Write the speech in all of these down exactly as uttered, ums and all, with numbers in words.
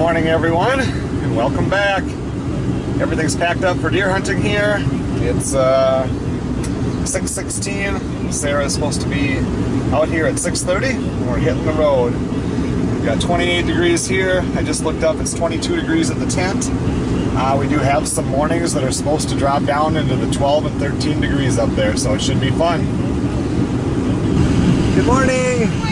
Morning everyone, and welcome back. Everything's packed up for deer hunting here. It's uh, six sixteen. Sarah's supposed to be out here at six thirty, and we're hitting the road. We've got twenty-eight degrees here. I just looked up, it's twenty-two degrees at the tent. Uh, we do have some mornings that are supposed to drop down into the twelve and thirteen degrees up there, so it should be fun. Good morning! Good morning.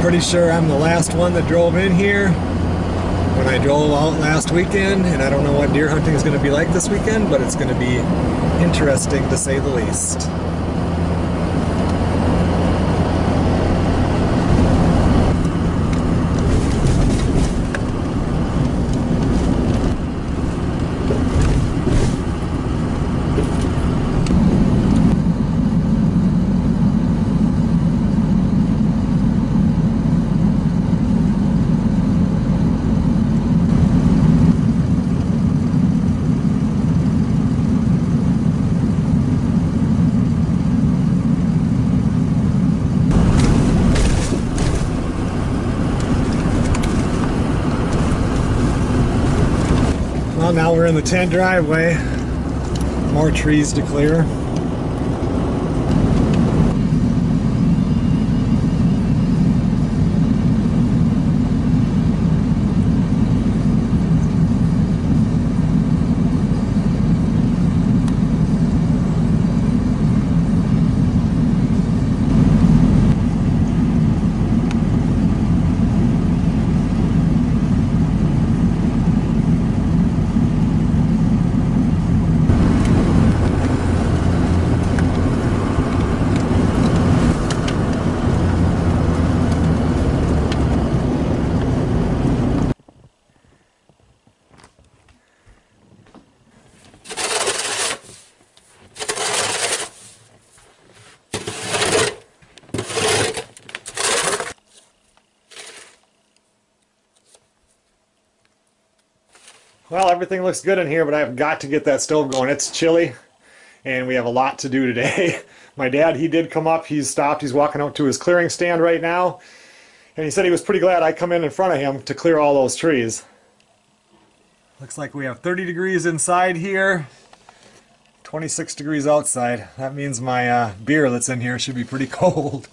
Pretty sure I'm the last one that drove in here. When I drove out last weekend, and I don't know what deer hunting is going to be like this weekend, but it's going to be interesting to say the least. Now we're in the tent driveway. More trees to clear. Well, everything looks good in here, but I've got to get that stove going. It's chilly, and we have a lot to do today. My dad, he did come up. He's stopped. He's walking out to his clearing stand right now, and he said he was pretty glad I come in in front of him to clear all those trees. Looks like we have thirty degrees inside here, twenty-six degrees outside. That means my uh, beer that's in here should be pretty cold.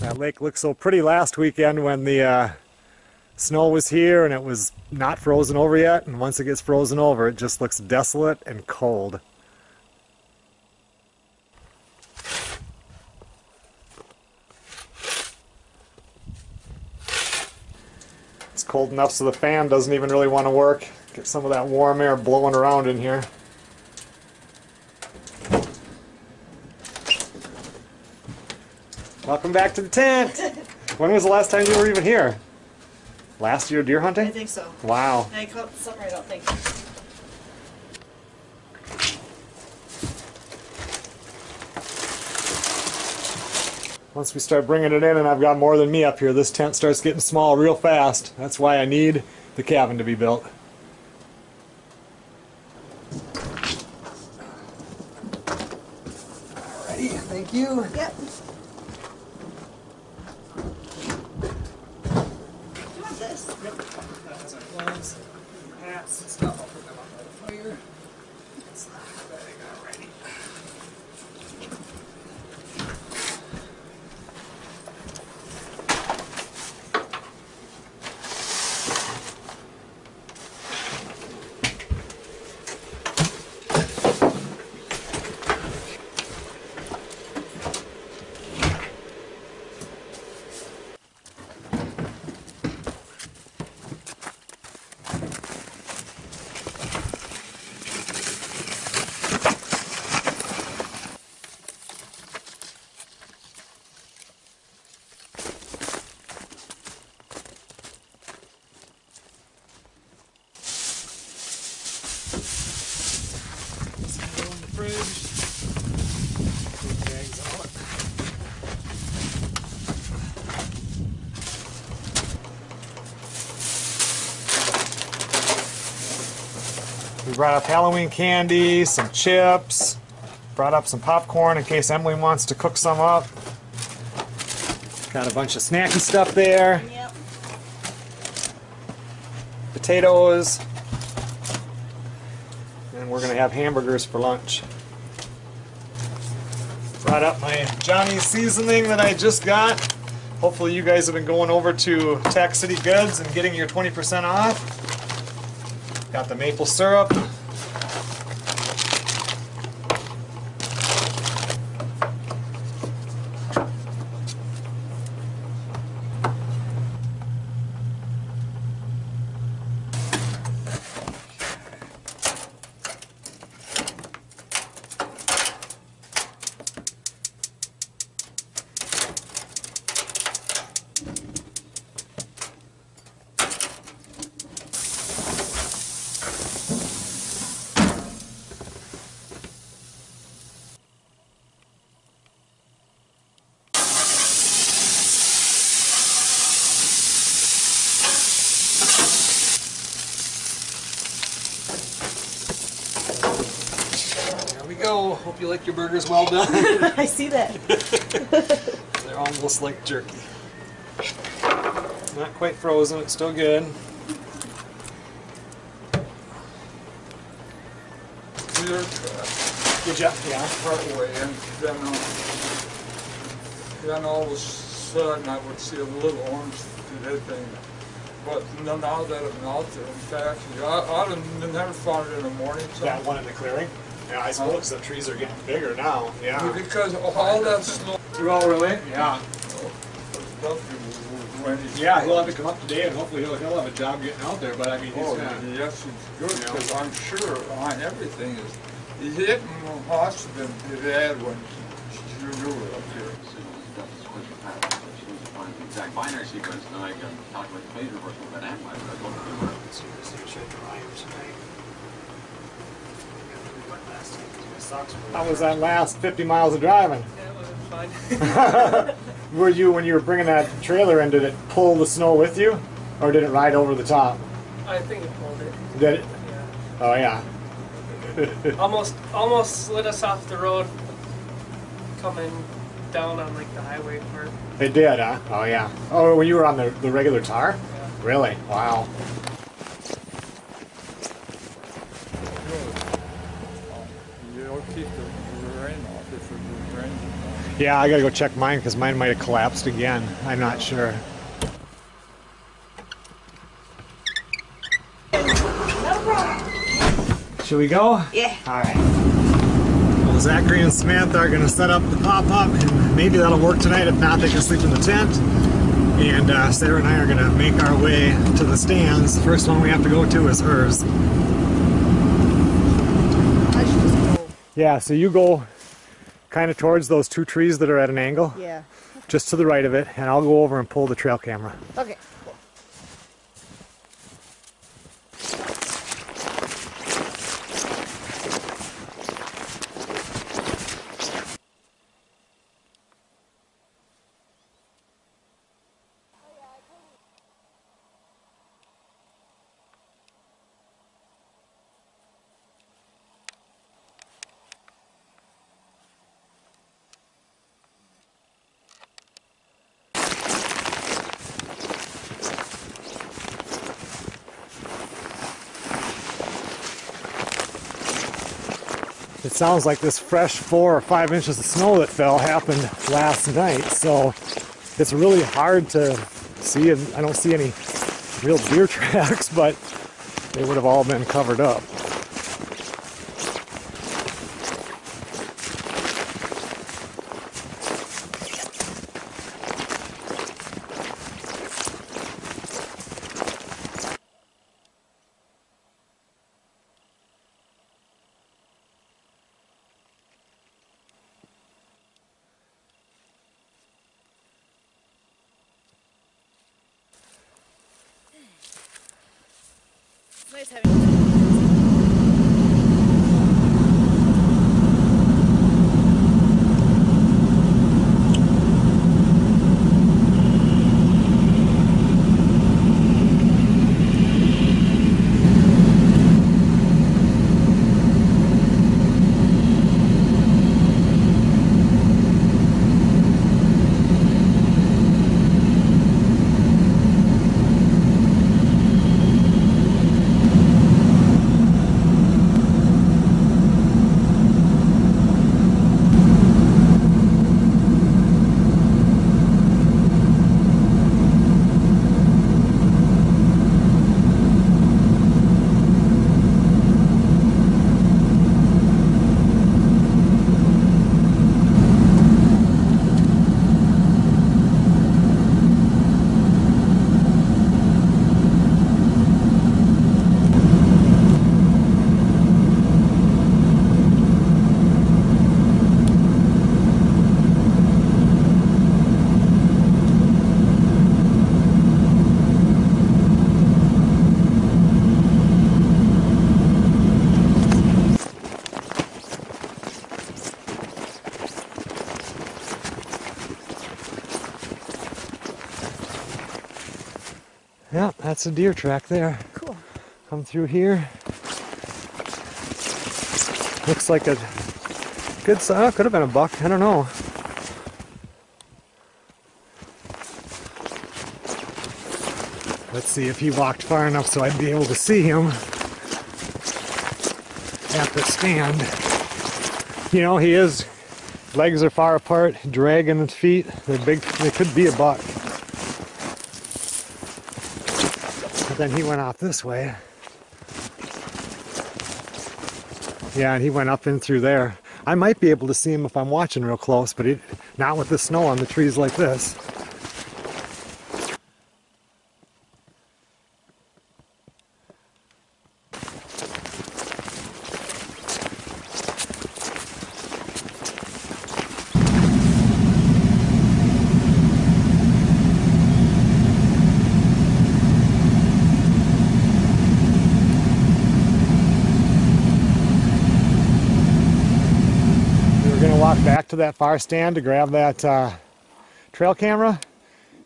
That lake looked so pretty last weekend when the uh, snow was here and it was not frozen over yet, and once it gets frozen over it just looks desolate and cold. It's cold enough so the fan doesn't even really want to work. Get some of that warm air blowing around in here. Welcome back to the tent! When was the last time you were even here? Last year deer hunting? I think so. Wow. I caught summer, I don't think. once we start bringing it in and I've got more than me up here, this tent starts getting small real fast. That's why I need the cabin to be built. Alrighty, thank you. Yep. Brought up Halloween candy, some chips, brought up some popcorn in case Emily wants to cook some up. Got a bunch of snacky stuff there. Yep. Potatoes. And we're going to have hamburgers for lunch. Brought up my Johnny's seasoning that I just got. Hopefully you guys have been going over to Tac City Goods and getting your twenty percent off. Got the maple syrup. Hope you like your burgers well done. I see that. They're almost like jerky. Not quite frozen, it's still good. Good job. Yeah. Part way, and then all, then all of a sudden I would see a little orange through that thing. But now that it melted, in fact, I, I never found it in the morning. So that one in the clearing? Yeah, I suppose the trees are getting bigger now. Yeah. Because all that snow. Oh, really? Yeah. Yeah, he'll have to come up today, and hopefully he'll, he'll have a job getting out there. But I mean, he's oh, gonna, yes, it's good because you know. I'm sure on everything is. It must have been bad when you were up here. Exact binary sequence. Now I can calculate the phase reversal of an atom. I don't remember. Let's see this picture of the iron tonight. How was that last fifty miles of driving? Yeah, it wasn't fun. Were you, when you were bringing that trailer in, did it pull the snow with you? Or did it ride over the top? I think it pulled it. Did it? Yeah. Oh, yeah. almost almost slid us off the road coming down on, like, the highway part. It did, huh? Oh, yeah. Oh, well, you were on the, the regular tar? Yeah. Really? Wow. Yeah, I gotta go check mine because mine might have collapsed again. I'm not sure. Should we go? Yeah. All right. Well, Zachary and Samantha are gonna set up the pop-up, and maybe that'll work tonight. If not, they can sleep in the tent. And uh, Sarah and I are gonna make our way to the stands. The first one we have to go to is hers. Yeah, so you go kind of towards those two trees that are at an angle. Yeah. Just to the right of it, and I'll go over and pull the trail camera. Okay. Cool. it sounds like this fresh four or five inches of snow that fell happened last night, so it's really hard to see, and I don't see any real deer tracks, but they would have all been covered up. Yeah, that's a deer track there. Cool. Come through here. Looks like a good size. Oh, could have been a buck. I don't know. Let's see if he walked far enough so I'd be able to see him at the stand. You know, he is. Legs are far apart, dragging his feet. They're big. They could be a buck. Then he went out this way. Yeah, and he went up in through there. I might be able to see him if I'm watching real close, but he, not with the snow on the trees like this. To that far stand to grab that uh, trail camera.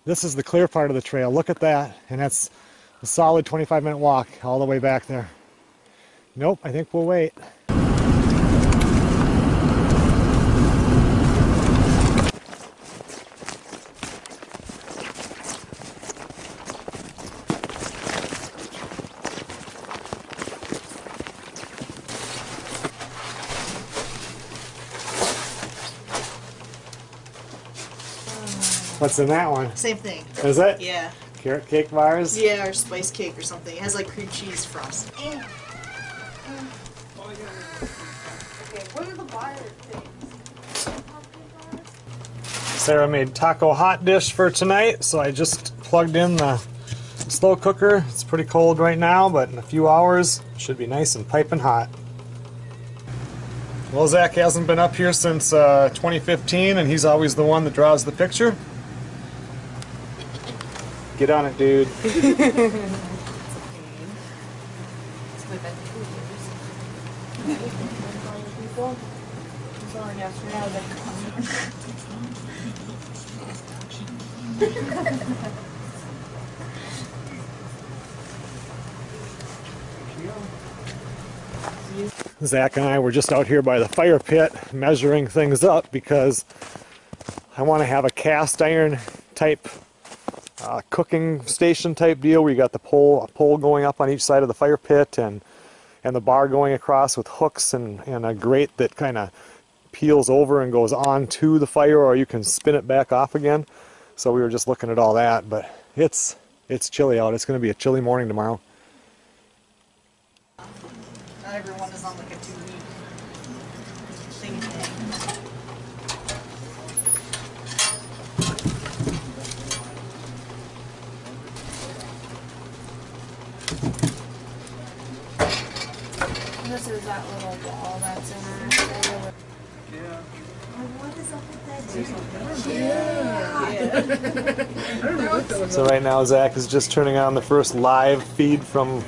This is the clear part of the trail. Look at that, and that's a solid twenty-five minute walk all the way back there. Nope, I think we'll wait. What's in that one? Same thing. Is it? Yeah. Carrot cake bars? Yeah, or spice cake or something. It has like cream cheese frosting. Yeah. Okay, what are the wire things? Sarah made taco hot dish for tonight, so I just plugged in the slow cooker. It's pretty cold right now, but in a few hours, it should be nice and piping hot. Well, Zach hasn't been up here since uh, twenty fifteen, and he's always the one that draws the picture. Get on it, dude. Zach and I were just out here by the fire pit measuring things up because I want to have a cast iron type Uh, cooking station type deal where you got the pole, a pole going up on each side of the fire pit and and the bar going across with hooks and, and a grate that kind of peels over and goes onto the fire, or you can spin it back off again. So we were just looking at all that, but it's it's chilly out. It's going to be a chilly morning tomorrow. Not everyone is on like a two-week thing today. This is that little wall that's in there. Yeah. What is up with that? Yeah. Yeah. So right now Zach is just turning on the first live feed from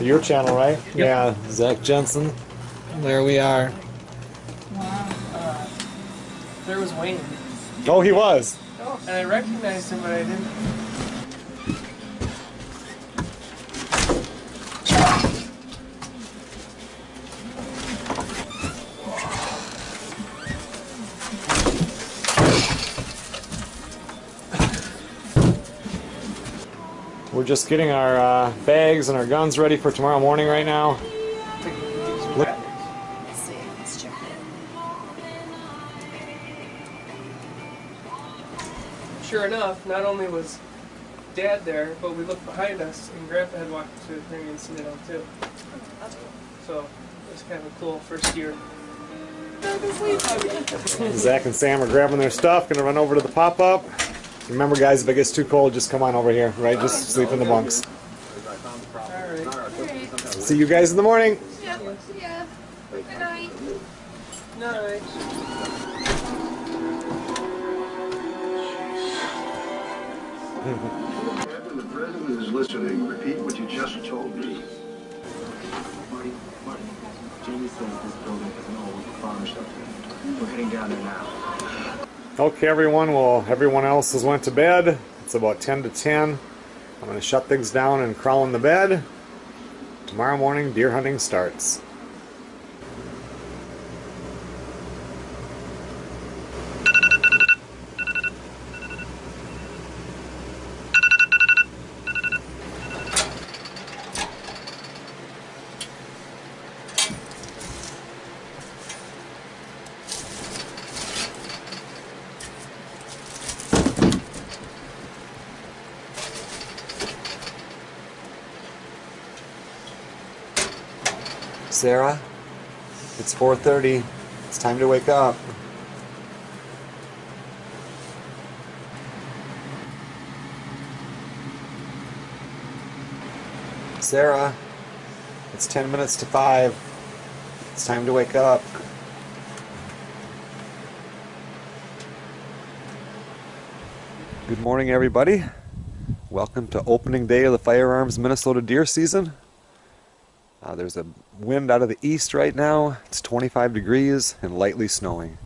your channel, right? Yep. Yeah. Zach Jensen. There we are. Wow. Uh, there was Wayne. Oh, he was. Oh, and I recognized him, but I didn't. We're just getting our uh, bags and our guns ready for tomorrow morning right now. Let's see, let's check it. Sure enough, not only was Dad there, but we looked behind us and Grandpa had walked to the thing and seen it all too. That's cool. So it was kind of a cool first year. Zach and Sam are grabbing their stuff, gonna run over to the pop-up. Remember, guys, if it gets too cold, just come on over here, right? Just sleep in the bunks. Alright. See you guys in the morning. Yeah. Yeah. Good night. Night. When the president is listening, repeat what you just told me. Marty, Marty, Jamie says this building is an old farm shelter. We're heading down there now. Okay, everyone. Well, everyone else has went to bed. It's about ten to ten. I'm going to shut things down and crawl in the bed. Tomorrow morning, deer hunting starts. Sarah, it's four thirty. It's time to wake up. Sarah, it's ten minutes to five. It's time to wake up. Good morning, everybody. Welcome to opening day of the Firearms Minnesota deer season. Uh, there's a wind out of the east right now. It's twenty-five degrees and lightly snowing.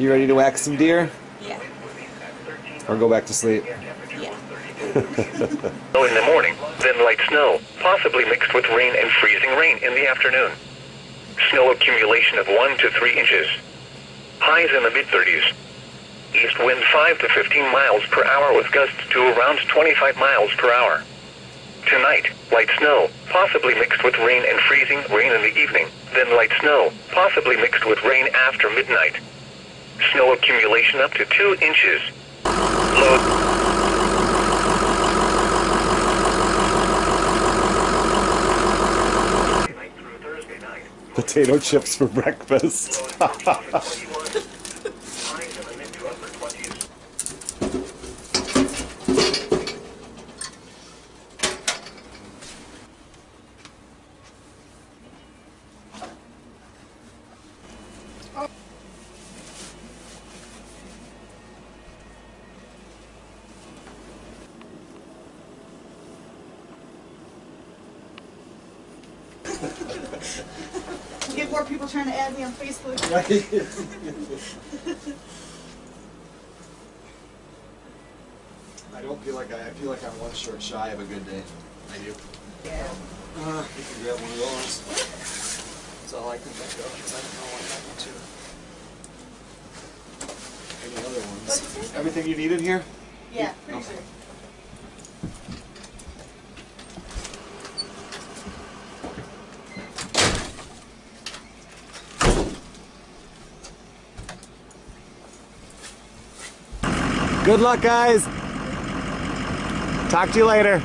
You ready to whack some deer? Yeah. Or go back to sleep? Yeah. So in the morning, then light snow, possibly mixed with rain and freezing rain in the afternoon. Snow accumulation of one to three inches. Highs in the mid thirties. East wind five to fifteen miles per hour with gusts to around twenty-five miles per hour. Tonight, light snow, possibly mixed with rain and freezing rain in the evening, then light snow, possibly mixed with rain after midnight. Snow accumulation up to two inches. Low. Potato chips for breakfast. We get more people trying to add me on Facebook. I don't feel like I, I feel like I'm one shirt shy of a good day. I do. Yeah. Uh, you can grab one of those. That's all I can think of because I don't know what happened to any other ones. Everything you need in here? Yeah, pretty sure. Good luck, guys. Talk to you later.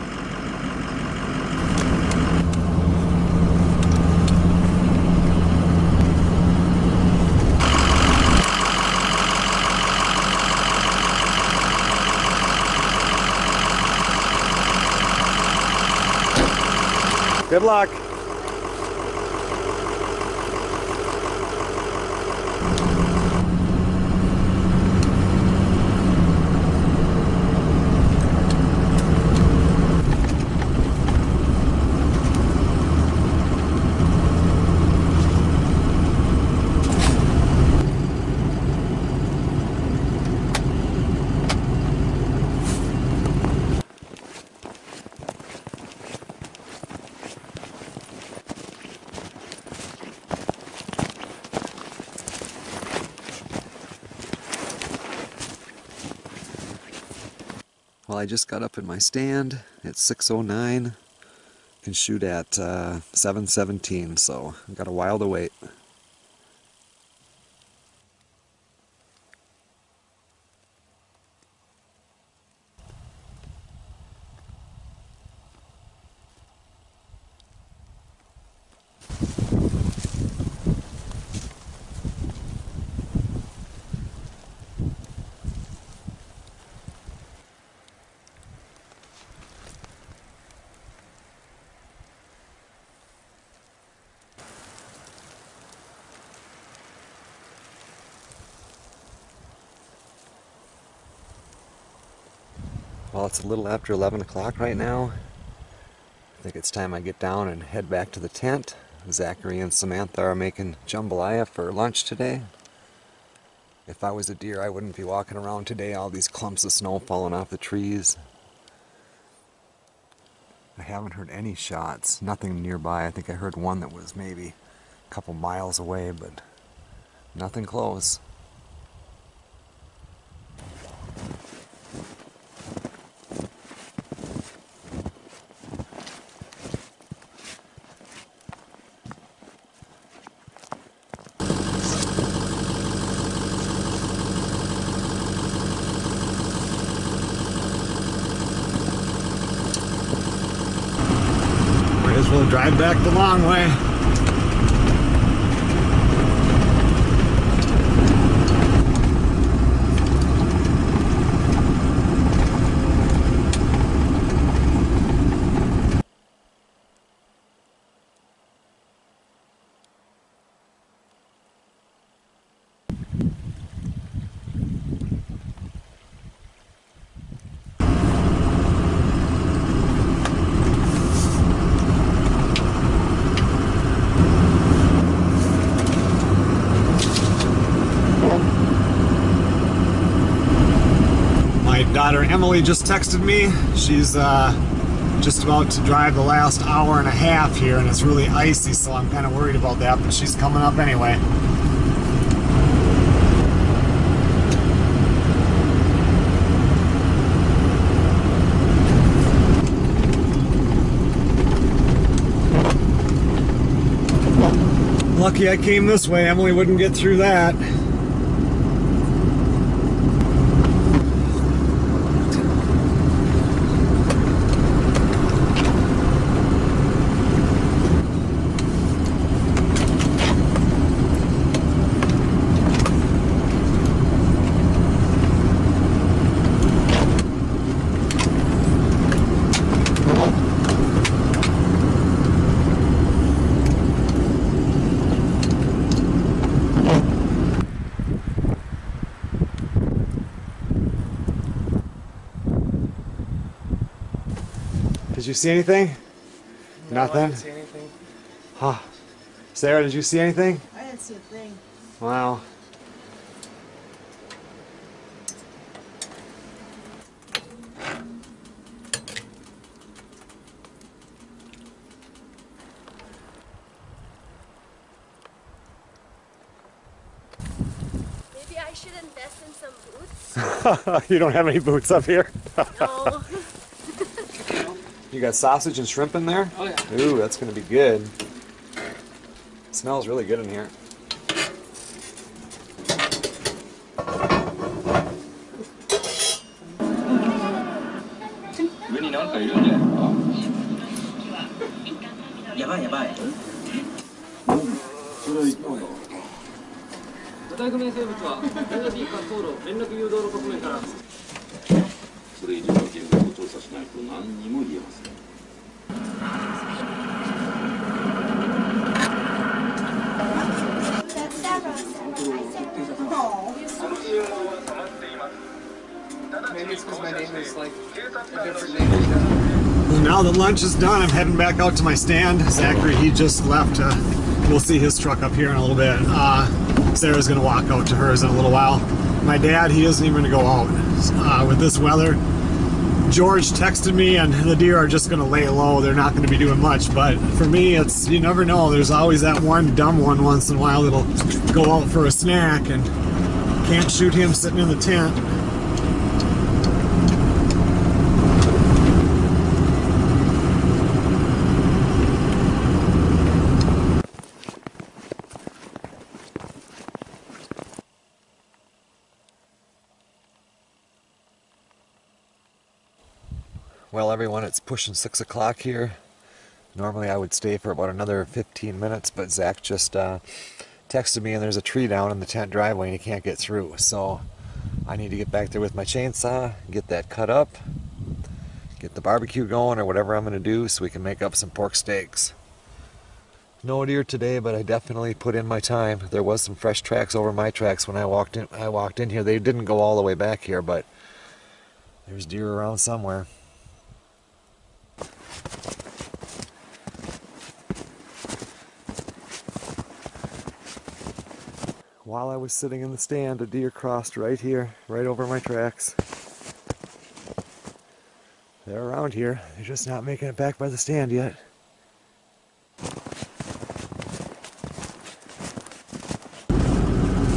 Good luck. Well, I just got up in my stand at six oh nine and shoot at uh, seven seventeen, so I've got a while to wait. Well, it's a little after eleven o'clock right now. I think it's time I get down and head back to the tent. Zachary and Samantha are making jambalaya for lunch today. If I was a deer, I wouldn't be walking around today, all these clumps of snow falling off the trees. I haven't heard any shots, nothing nearby. I think I heard one that was maybe a couple miles away, but nothing close. We'll drive back the long way. Daughter Emily just texted me. She's uh, just about to drive the last hour and a half here, and it's really icy, so I'm kind of worried about that, but she's coming up anyway. Lucky I came this way. Emily wouldn't get through that. Did you see anything? No, nothing? I didn't see anything. Huh. Sarah, did you see anything? I didn't see a thing. Wow. Maybe I should invest in some boots. You don't have any boots up here? No. You got sausage and shrimp in there? Oh yeah. Ooh, that's gonna be good. It smells really good in here. Maybe it's because my name is like a different name. Now that lunch is done, I'm heading back out to my stand. Zachary, he just left. Uh, we'll see his truck up here in a little bit. Uh, Sarah's going to walk out to hers in a little while. My dad, he isn't even going to go out uh, with this weather. George texted me, and the deer are just going to lay low. They're not going to be doing much. But for me, it's, you never know. There's always that one dumb one once in a while that'll go out for a snack and can't shoot him sitting in the tent. Well, everyone, it's pushing six o'clock here. Normally I would stay for about another fifteen minutes, but Zach just uh, texted me, and there's a tree down in the tent driveway and he can't get through. So I need to get back there with my chainsaw, get that cut up, get the barbecue going or whatever I'm gonna do so we can make up some pork steaks. No deer today, but I definitely put in my time. There was some fresh tracks over my tracks when I walked in, I walked in here. They didn't go all the way back here, but there's deer around somewhere. While I was sitting in the stand, a deer crossed right here, right over my tracks. They're around here. They're just not making it back by the stand yet.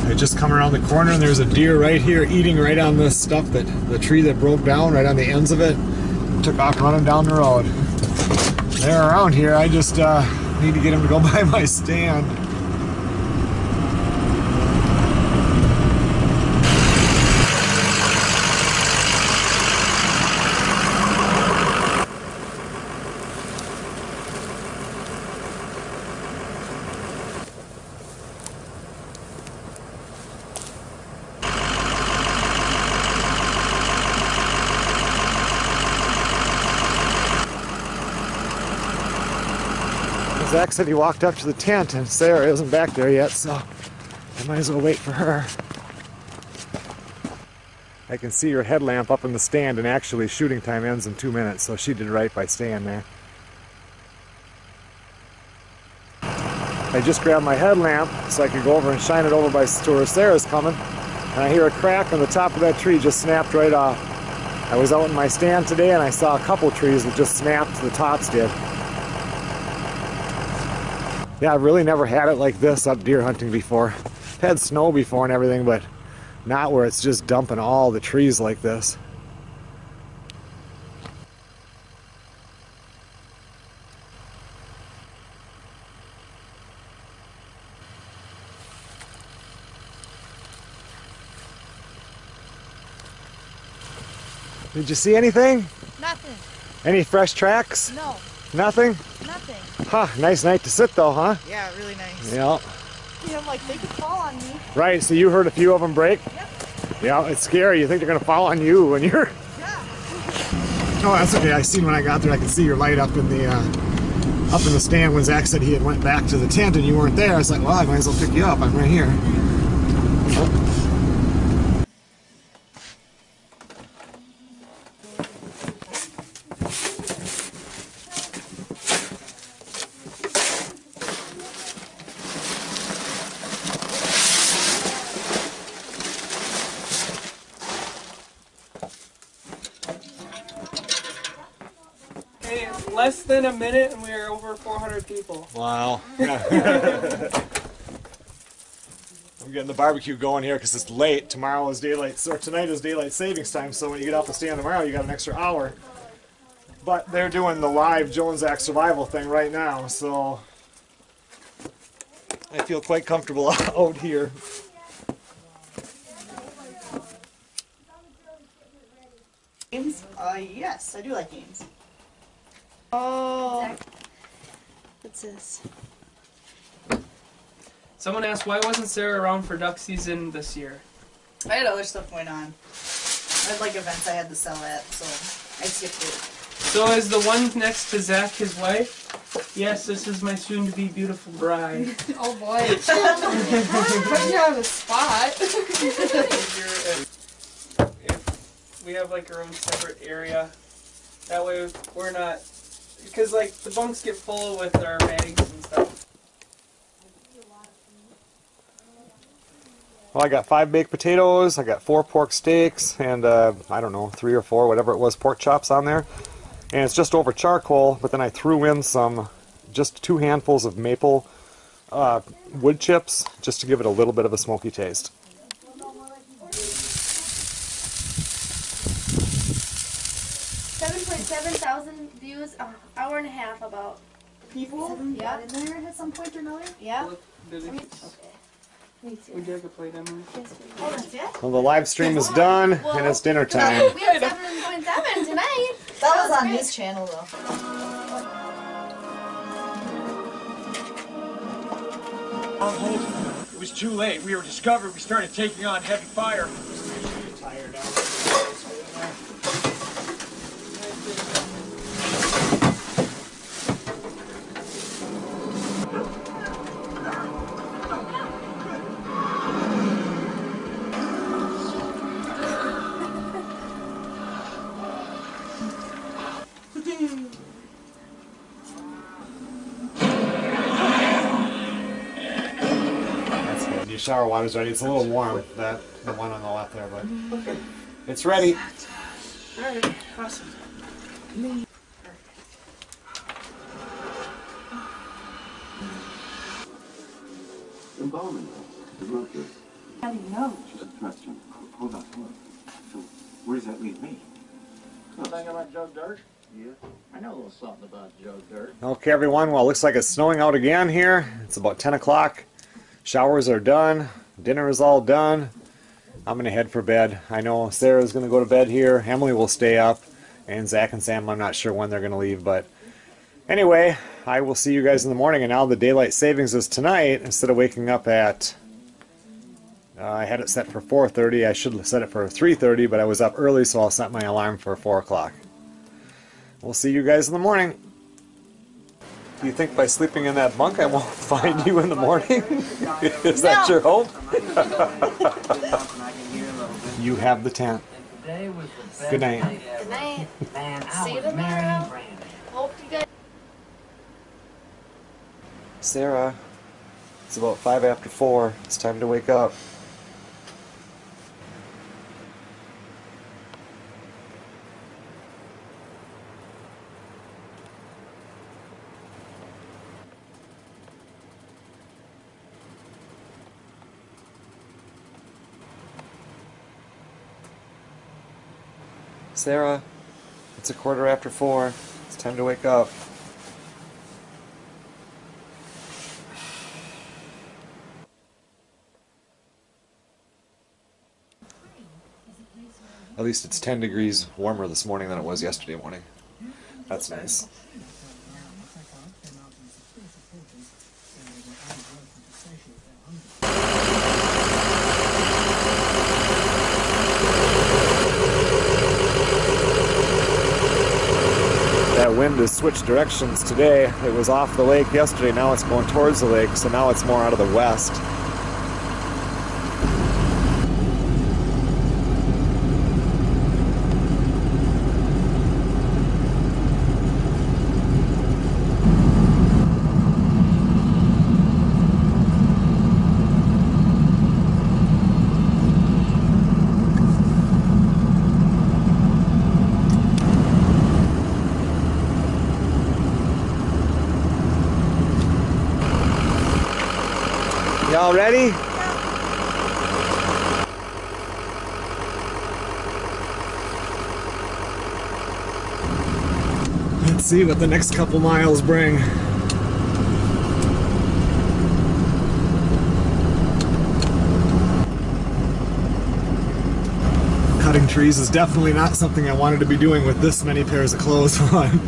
I just come around the corner and there's a deer right here eating right on this stuff, that the tree that broke down, right on the ends of it. Took off running down the road. They're around here. I just uh, need to get him to go by my stand. Zach said he walked up to the tent and Sarah isn't back there yet, so I might as well wait for her. I can see her headlamp up in the stand, and actually shooting time ends in two minutes, so she did right by staying there. I just grabbed my headlamp so I could go over and shine it over by to where Sarah's coming, and I hear a crack on the top of that tree, just snapped right off. I was out in my stand today and I saw a couple trees that just snapped, the tops did. Yeah, I've really never had it like this up deer hunting before. I've had snow before and everything, but not where it's just dumping all the trees like this. Did you see anything? Nothing. Any fresh tracks? No. Nothing? Nothing. Huh, nice night to sit though, huh? Yeah, really nice. Yeah. Yeah, I'm like, they could fall on me. Right, so you heard a few of them break? Yep. Yeah, it's scary. You think they're going to fall on you when you're... Yeah. Oh, that's okay. I seen when I got there, I could see your light up in the uh, up in the stand when Zach said he had went back to the tent and you weren't there. I was like, well, I might as well pick you up. I'm right here. Oh. less than a minute and we are over four hundred people. Wow. I'm getting the barbecue going here because it's late. Tomorrow is daylight, or tonight is daylight savings time, so when you get off the stand tomorrow, you got an extra hour. But they're doing the live Joe and Zach Survival thing right now, so I feel quite comfortable out here. Games? Uh, yes, I do like games. Oh, what's this? Someone asked, why wasn't Sarah around for duck season this year? I had other stuff going on. I had like events I had to sell at, so I skipped it. So is the one next to Zach his wife? Yes, this is my soon-to-be beautiful bride. Oh boy. Putting you on the spot. We have like our own separate area. That way we're not, because like the bunks get full with our bags and stuff. Well, I got five baked potatoes, I got four pork steaks, and uh, I don't know, three or four, whatever it was, pork chops on there. And it's just over charcoal, but then I threw in some, just two handfuls of maple uh, wood chips, just to give it a little bit of a smoky taste. seven point seven thousand views, an hour and a half about. People? Yeah. In there at some point or another? Yeah. Okay. Would you have to play them? Well, the live stream is done, and it's dinner time. We have seven point seven tonight. That was on his channel, though. It was too late. We were discovered. We started taking on heavy fire. Shower water's ready. It's a little warm, that the one on the left there, but okay. It's ready. All right, awesome. Embalming, the rotor. How do you know? She's a thruster. Hold on, hold on. So where does that leave me? Something about Joe Dirt? Yeah, I know a little something about Joe Dirt. Okay, everyone. Well, it looks like it's snowing out again here. It's about ten o'clock. Showers are done, dinner is all done. I'm going to head for bed. I know Sarah's going to go to bed here, Emily will stay up, and Zach and Sam, I'm not sure when they're going to leave, but anyway, I will see you guys in the morning. And now the daylight savings is tonight. Instead of waking up at, uh, I had it set for four thirty, I should have set it for three thirty, but I was up early, so I'll set my alarm for four o'clock. We'll see you guys in the morning. Do you think by sleeping in that bunk I won't find you in the morning? Is that your hope? You have the tent. Good night. Good night. See you tomorrow. Hope you guys. Sarah, it's about five after four. It's time to wake up. Sarah, it's a quarter after four. It's time to wake up. At least it's ten degrees warmer this morning than it was yesterday morning. That's nice. Wind has switched directions today. It was off the lake yesterday, now it's going towards the lake, so now it's more out of the west. Y'all ready? Let's see what the next couple miles bring. Cutting trees is definitely not something I wanted to be doing with this many pairs of clothes on.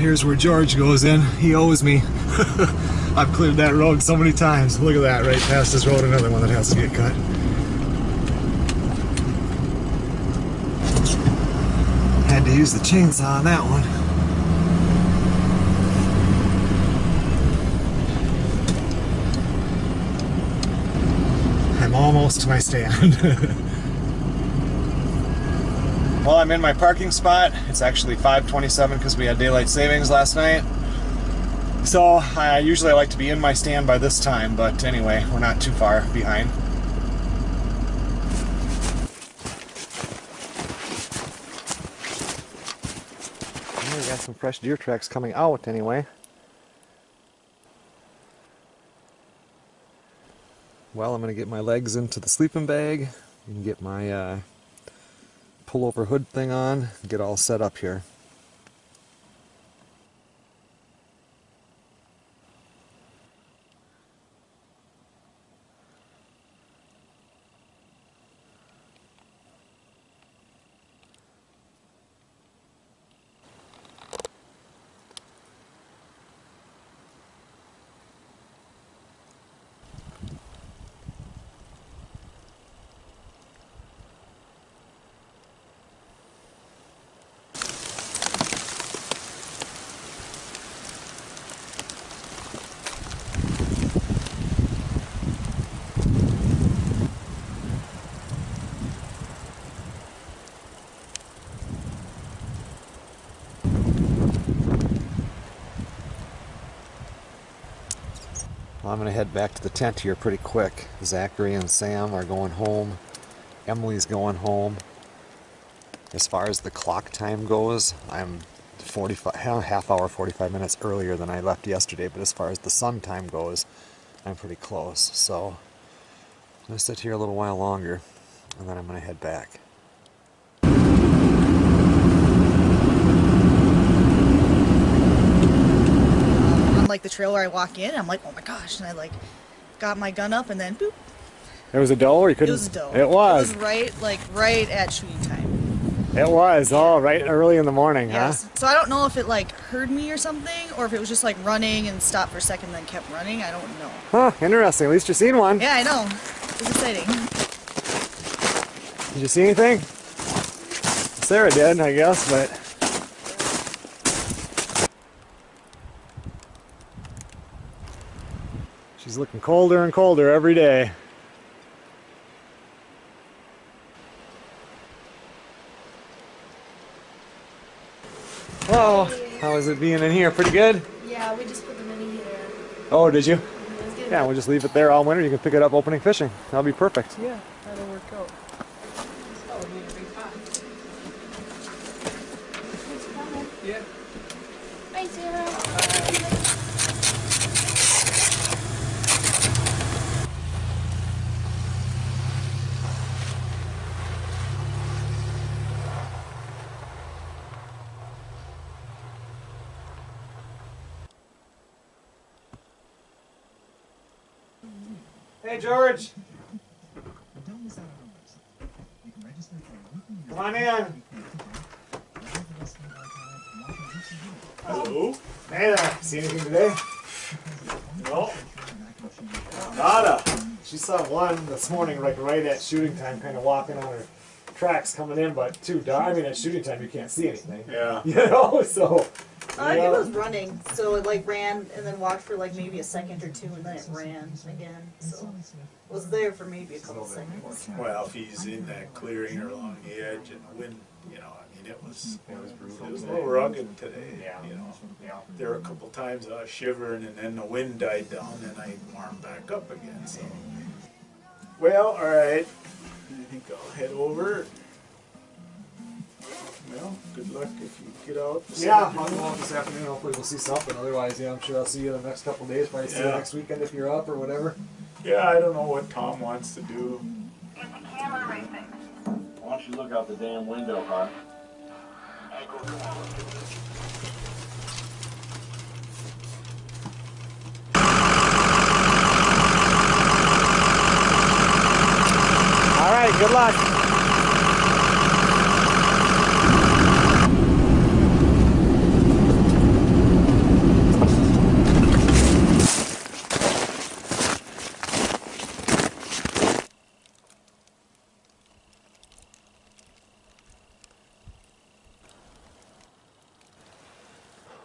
Here's where George goes in. He owes me. I've cleared that road so many times. Look at that, right past this road, another one that has to get cut. Had to use the chainsaw on that one. I'm almost to my stand. Well, I'm in my parking spot. It's actually five twenty-seven because we had daylight savings last night. So I usually like to be in my stand by this time, but anyway, we're not too far behind. We got some fresh deer tracks coming out anyway. Well, I'm gonna get my legs into the sleeping bag and get my uh, pullover hood thing on, get all set up here. I'm going to head back to the tent here pretty quick. Zachary and Sam are going home. Emily's going home. As far as the clock time goes, I'm forty-five, half hour, forty-five minutes earlier than I left yesterday, but as far as the sun time goes, I'm pretty close. So I'm going to sit here a little while longer, and then I'm going to head back. Like the trail where I walk in, and I'm like, oh my gosh, and I like got my gun up, and then boop. It was a doe, or you couldn't? It was a doe. It was. It was right, like right at shooting time. It was, oh, right early in the morning, yes. Huh? So I don't know if it like heard me or something, or if it was just like running and stopped for a second and then kept running. I don't know. Huh, interesting. At least you've seen one. Yeah, I know. It was exciting. Did you see anything? Sarah did, I guess, but. She's looking colder and colder every day. Hello. How is it being in here? Pretty good? Yeah, we just put the mini heater. Oh, did you? Yeah, we'll just leave it there all winter. You can pick it up opening fishing. That'll be perfect. Yeah, that'll work out. That would be a big pot. Thanks for coming. Yeah. Hi, Sarah. Bye. Hey, George. Come on in. Hello. Hey there. See anything today? No. Nada. She saw one this morning, like right at shooting time, kind of walking on her tracks coming in, but too dark. I mean, at shooting time, you can't see anything. Yeah. You know, so I think it was running, so it like ran and then walked for like maybe a second or two, and then it ran again. So it was there for maybe a couple seconds. Well, if he's in that clearing or along the edge and the wind, you know, I mean, it was it was brutal. It was a little rugged today. Yeah. You know, yeah. There were a couple times I was shivering, and then the wind died down, and I warmed back up again. So, well, all right. I think I'll head over. Well, good luck if you get out. Yeah, I'll go out this afternoon. Hopefully we'll see something. Otherwise, yeah, I'm sure I'll see you in the next couple of days. Probably see you next weekend if you're up or whatever. Yeah, I don't know what Tom wants to do. It's hammer racing. Why don't you look out the damn window, huh? All right, good luck.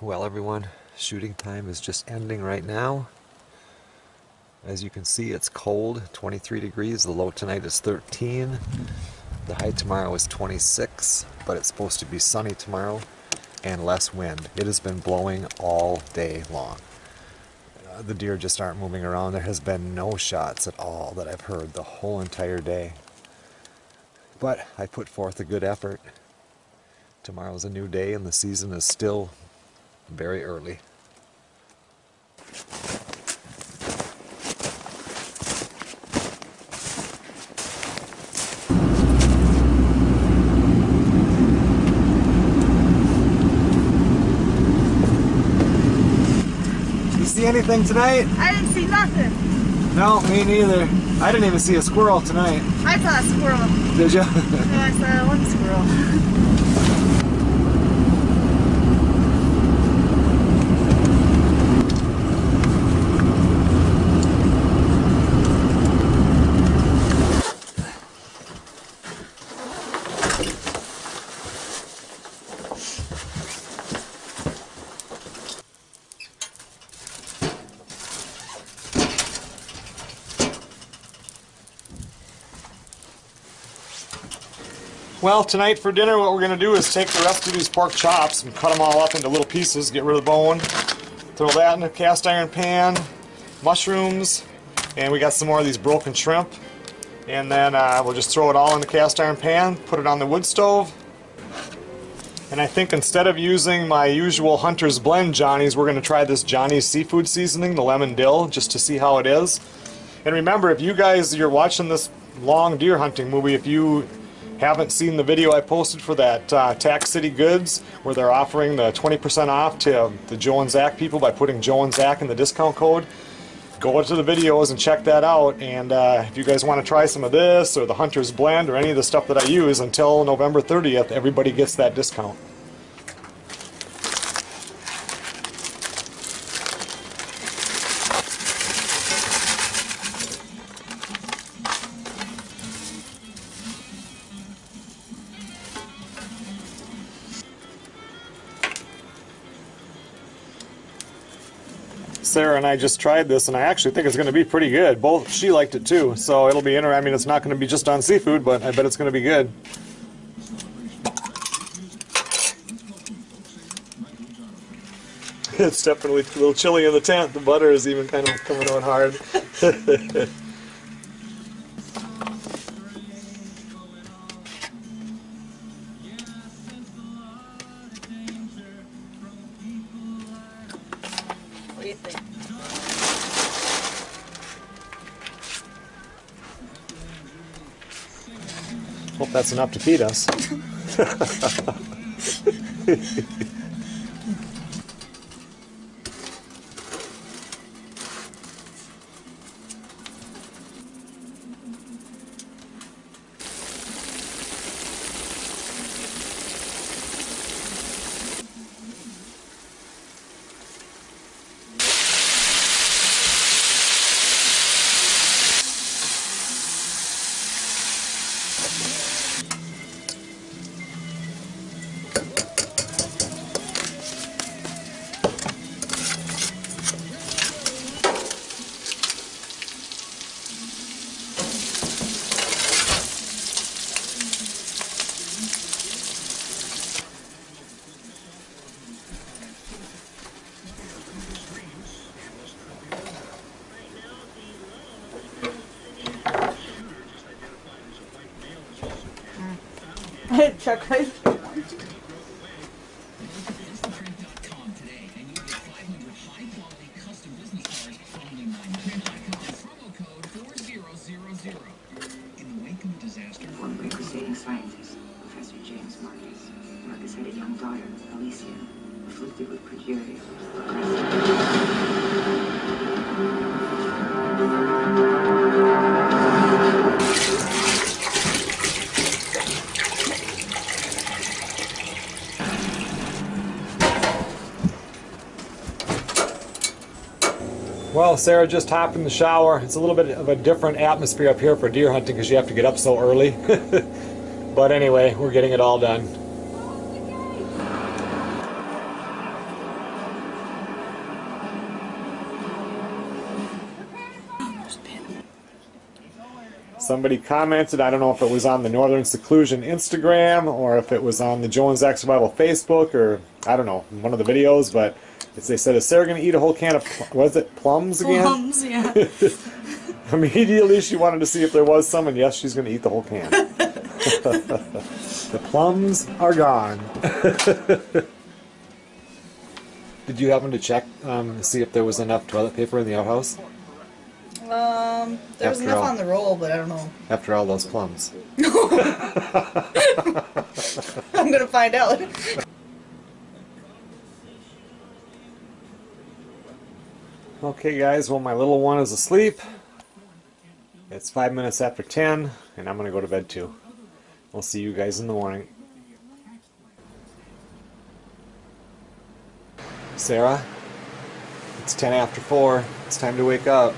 Well, everyone, shooting time is just ending right now. As you can see, it's cold, twenty-three degrees. The low tonight is thirteen. The high tomorrow is twenty-six, but it's supposed to be sunny tomorrow and less wind. It has been blowing all day long. Uh, the deer just aren't moving around. There has been no shots at all that I've heard the whole entire day. But I put forth a good effort. Tomorrow's a new day and the season is still very early. You see anything tonight? I didn't see nothing. No, me neither. I didn't even see a squirrel tonight. I saw a squirrel. Did you? Yeah, I saw one squirrel. Well, tonight for dinner what we're going to do is take the rest of these pork chops and cut them all up into little pieces, get rid of the bone, throw that in a cast iron pan, mushrooms, and we got some more of these broken shrimp, and then uh, we'll just throw it all in the cast iron pan, put it on the wood stove, and I think instead of using my usual Hunter's Blend Johnny's, we're going to try this Johnny's seafood seasoning, the lemon dill, just to see how it is. And remember, if you guys, you're watching this long deer hunting movie, if you haven't seen the video I posted for that uh, Tac City Goods where they're offering the twenty percent off to the Joe and Zach people by putting Joe and Zach in the discount code, go to the videos and check that out. And uh, if you guys want to try some of this or the Hunter's Blend or any of the stuff that I use, until November thirtieth everybody gets that discount. Sarah and I just tried this, and I actually think it's going to be pretty good. Both she liked it too, so it'll be interesting. I mean, it's not going to be just on seafood, but I bet it's going to be good. It's definitely a little chilly in the tent. The butter is even kind of coming on hard. Hope that's enough to feed us. check my scientist, Professor James Marcus. Marcus had a young daughter, Alicia, afflicted with progeria. Well, Sarah just hopped in the shower. It's a little bit of a different atmosphere up here for deer hunting because you have to get up so early. But anyway, we're getting it all done. Somebody commented, I don't know if it was on the Northern Seclusion Instagram or if it was on the Joe and Zach Survival Facebook or, I don't know, one of the videos, but it's, they said, is Sarah going to eat a whole can of, what is it, plums again? Plums, yeah. Immediately she wanted to see if there was some, and yes, she's going to eat the whole can. The plums are gone. Did you happen to check um, to see if there was enough toilet paper in the outhouse? Um, there was enough on the roll, but I don't know. After all those plums. I'm going to find out. Okay guys, well my little one is asleep. It's five minutes after ten, and I'm going to go to bed too. We'll see you guys in the morning. Sarah, it's ten after four. It's time to wake up.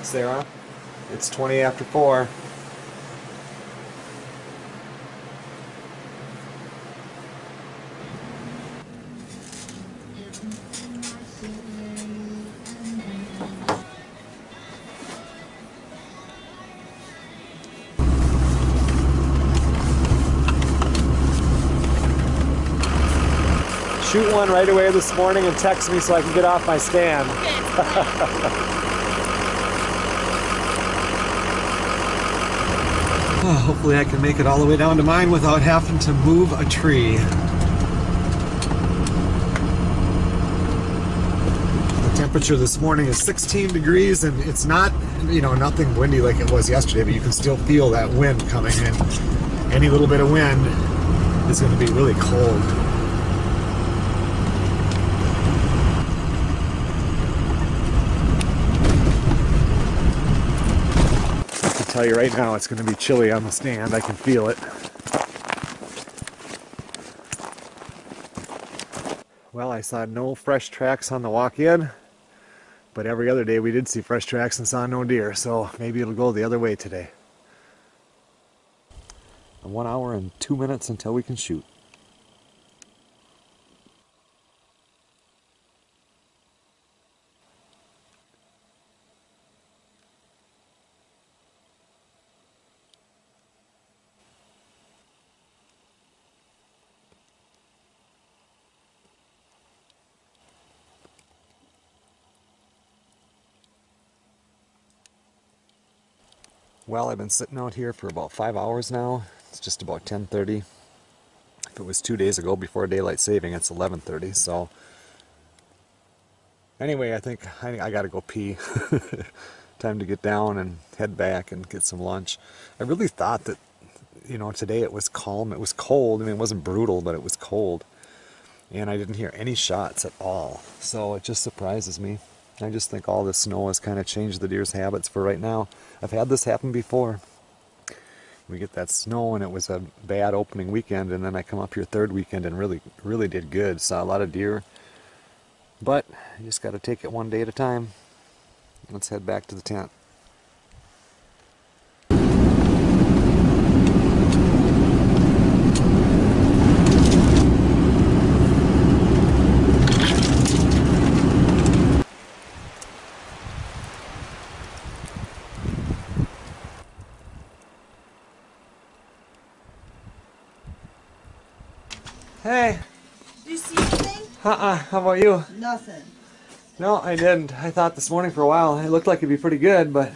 Sarah, it's twenty after four. Shoot one right away this morning and text me so I can get off my stand. Oh, hopefully I can make it all the way down to mine without having to move a tree. The temperature this morning is sixteen degrees, and it's not, you know, nothing windy like it was yesterday, but you can still feel that wind coming in. Any little bit of wind is going to be really cold. Tell you right now, it's going to be chilly on the stand. I can feel it. Well, I saw no fresh tracks on the walk in, but every other day we did see fresh tracks and saw no deer, so maybe it'll go the other way today. One hour and two minutes until we can shoot. Well, I've been sitting out here for about five hours now. It's just about ten thirty. If it was two days ago before daylight saving, it's eleven thirty. So anyway, I think I, I gotta go pee. Time to get down and head back and get some lunch. I really thought that, you know, today it was calm. It was cold. I mean, it wasn't brutal, but it was cold. And I didn't hear any shots at all. So it just surprises me. I just think all this snow has kind of changed the deer's habits for right now. I've had this happen before. We get that snow and it was a bad opening weekend, and then I come up here third weekend and really, really did good. Saw a lot of deer. But you just got to take it one day at a time. Let's head back to the tent. Hey. Did you see anything? Uh-uh. How about you? Nothing. No, I didn't. I thought this morning for a while. It looked like it'd be pretty good, but...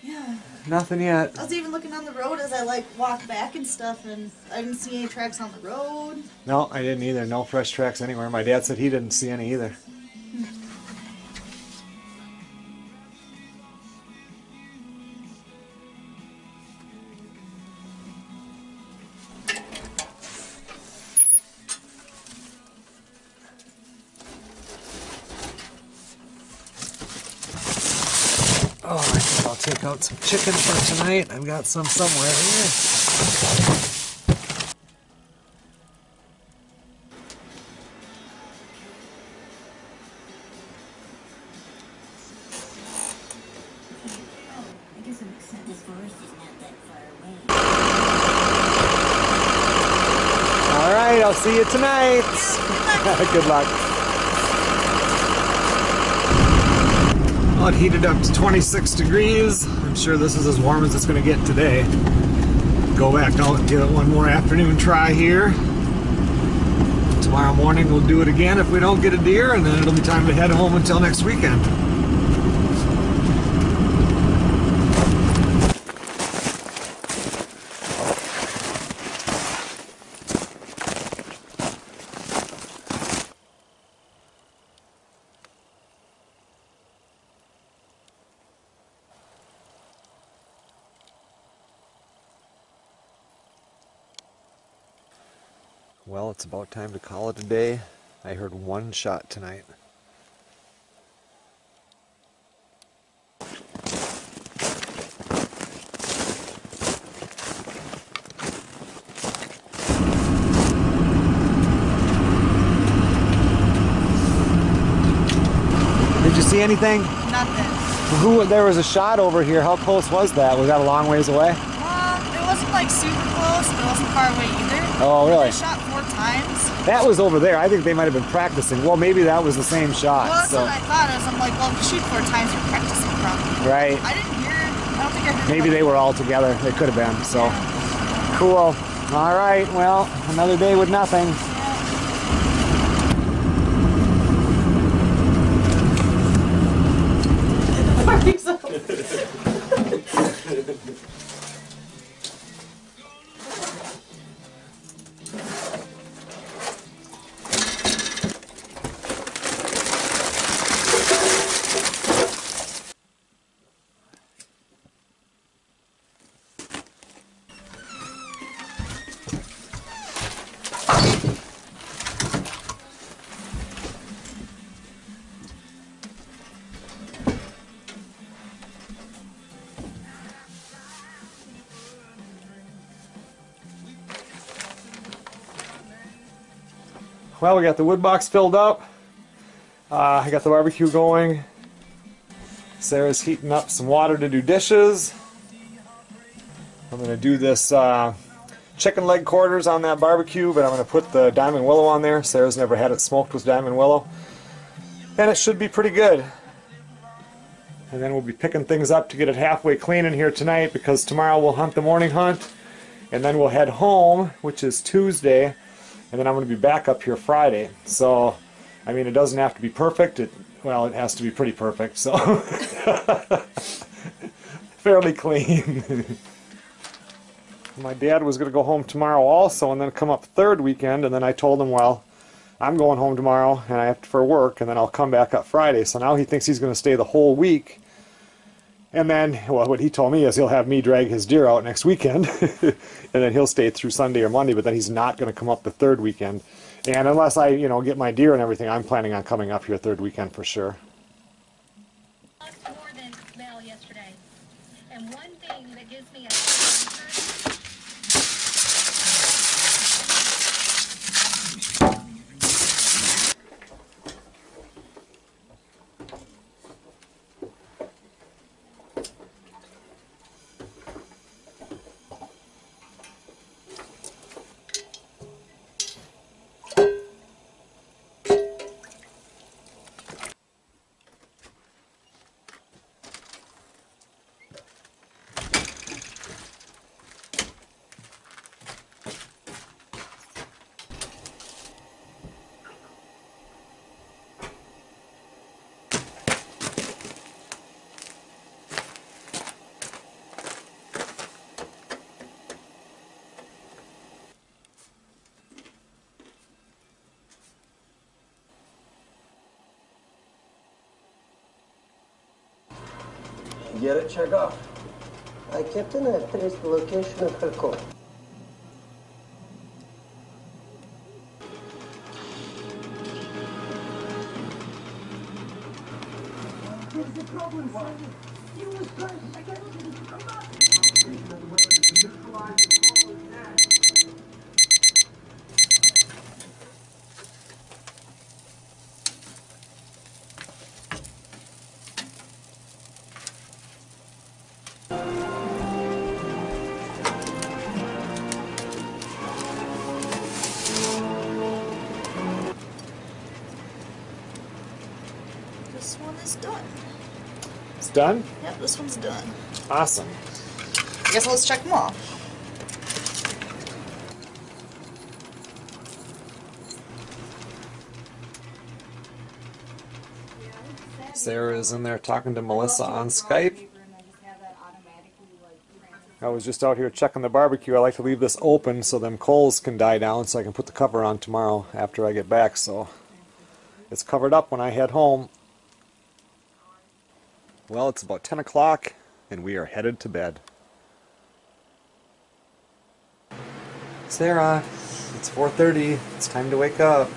Yeah. nothing yet. I was even looking on the road as I like walked back and stuff, and I didn't see any tracks on the road. No, I didn't either. No fresh tracks anywhere. My dad said he didn't see any either. Take out some chicken for tonight. I've got some somewhere here. All right, I'll see you tonight. Good luck. It heated up to twenty-six degrees. I'm sure this is as warm as it's going to get today. Go back out and give it one more afternoon try here. Tomorrow morning we'll do it again if we don't get a deer, and then it'll be time to head home until next weekend. Well, it's about time to call it a day. I heard one shot tonight. Did you see anything? Nothing. Who, there was a shot over here. How close was that? Was that a long ways away? Uh, it wasn't like super close, but it wasn't far away either. Oh, really? Times. That was over there. I think they might have been practicing. Well, maybe that was the same shot. Well, that's so. What I thought. I was, I'm like, well, if you shoot four times, you're practicing probably. Right. I didn't hear it. I don't think I heard it. Maybe they were all together. They could have been. So, yeah. Cool. All right. Well, another day with nothing. Well, we got the wood box filled up, uh, I got the barbecue going, Sarah's heating up some water to do dishes. I'm going to do this uh, chicken leg quarters on that barbecue, but I'm going to put the Diamond Willow on there. Sarah's never had it smoked with Diamond Willow, and it should be pretty good. And then we'll be picking things up to get it halfway clean in here tonight, because tomorrow we'll hunt the morning hunt, and then we'll head home, which is Tuesday. And then I'm going to be back up here Friday. So, I mean, it doesn't have to be perfect. It, well, it has to be pretty perfect. So, fairly clean. My dad was going to go home tomorrow also, and then come up third weekend. And then I told him, well, I'm going home tomorrow, and I have to for work, and then I'll come back up Friday. So now he thinks he's going to stay the whole week. And then, well, what he told me is he'll have me drag his deer out next weekend, and then he'll stay through Sunday or Monday, but then he's not going to come up the third weekend. And unless I, you know, get my deer and everything, I'm planning on coming up here third weekend for sure. You get it? Check off. I kept an eye traced the location of her call. There's the problem, Sandy. You was close. I can't come back. This one is done. It's done? Yep, this one's done. Awesome. I guess let's check them off. Sarah is in there talking to Melissa on Skype. I was just out here checking the barbecue. I like to leave this open so them coals can die down so I can put the cover on tomorrow after I get back. So it's covered up when I head home. Well, it's about ten o'clock, and we are headed to bed. Sarah, it's four thirty. It's time to wake up.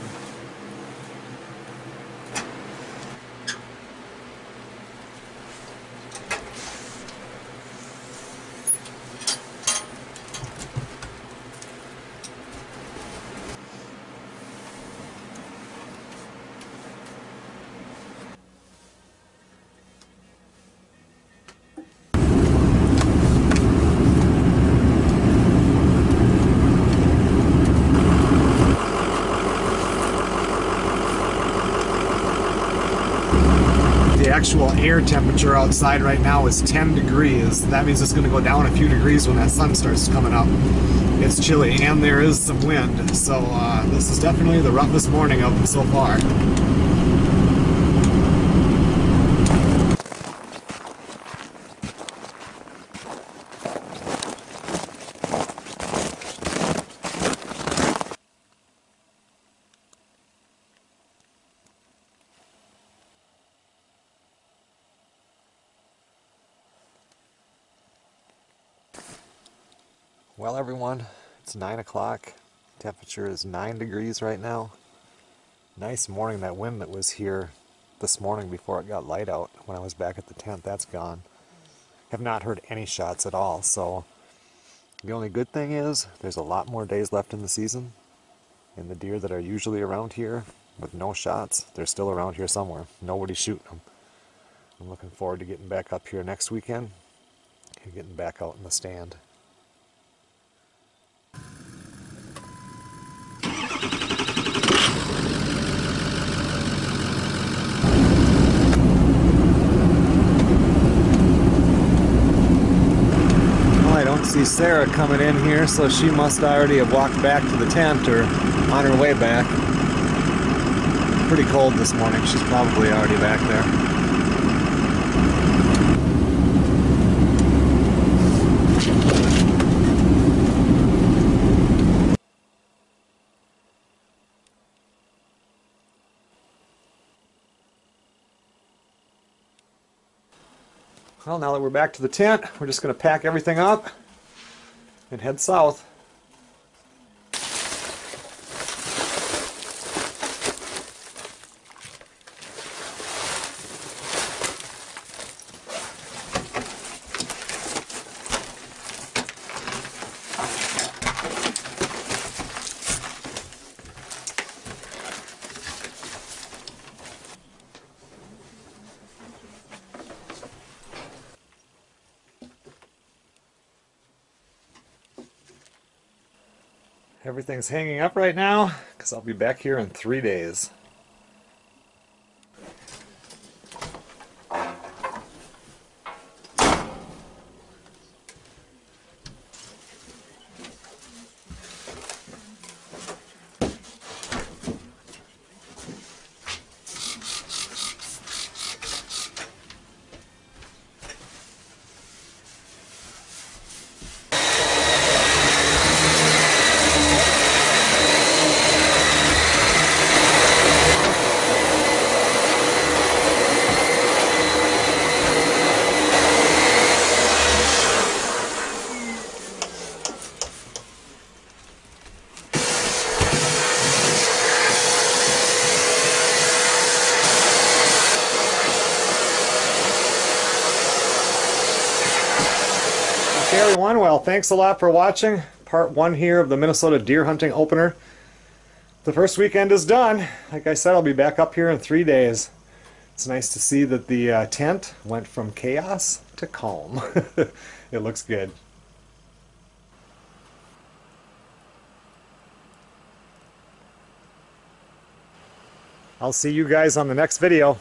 Actual air temperature outside right now is ten degrees. That means it's going to go down a few degrees when that sun starts coming up. It's chilly and there is some wind, so uh, this is definitely the roughest morning of them so far. Well, everyone, it's nine o'clock. Temperature is nine degrees right now. Nice morning. That wind that was here this morning before it got light out when I was back at the tent, that's gone. Have not heard any shots at all, so the only good thing is there's a lot more days left in the season, and the deer that are usually around here with no shots, they're still around here somewhere. Nobody's shooting them. I'm looking forward to getting back up here next weekend and getting back out in the stand. Sarah coming in here, so she must already have walked back to the tent or on her way back. Pretty cold this morning, she's probably already back there. Well, now that we're back to the tent, we're just going to pack everything up and head south. Everything's hanging up right now because I'll be back here in three days. Hey everyone, well thanks a lot for watching part one here of the Minnesota deer hunting opener. The first weekend is done. Like I said, I'll be back up here in three days. It's nice to see that the uh, tent went from chaos to calm. It looks good. I'll see you guys on the next video.